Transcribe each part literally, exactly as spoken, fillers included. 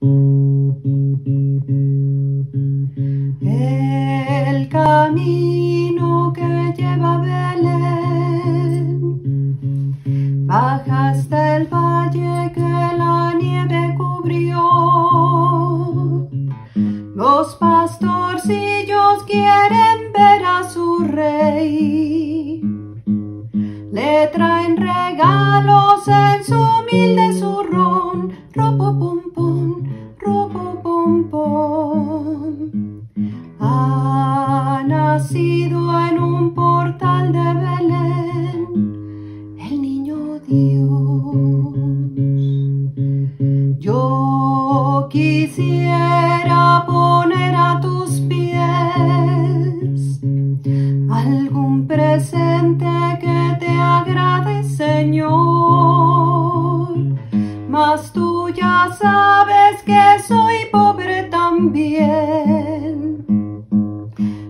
El camino que lleva a Belén baja hasta el valle que la nieve cubrió. Los pastorcillos quieren ver a su rey, le traen regalos en su humilde zurrón. Ropopompón, ropopompón. Ha nacido en un portal de Belén el niño Dios. Yo quisiera poner a tus pies algún presente que te agrade, Señor, mas tú ya sabes que soy pobre también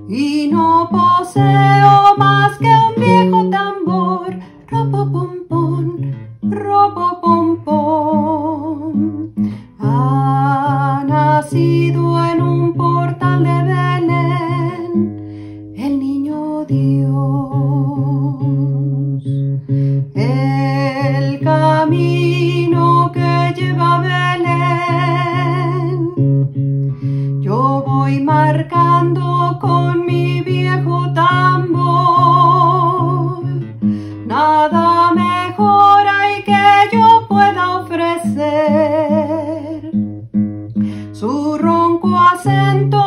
y no poseo más que un viejo tambor. Ropopompón, ropopompón. Ha nacido en un portal de Belén el niño Dios. El camino que lleva a Belén yo voy marcando con mi viejo tambor. Nada mejor hay que yo pueda ofrecer. Su ronco acento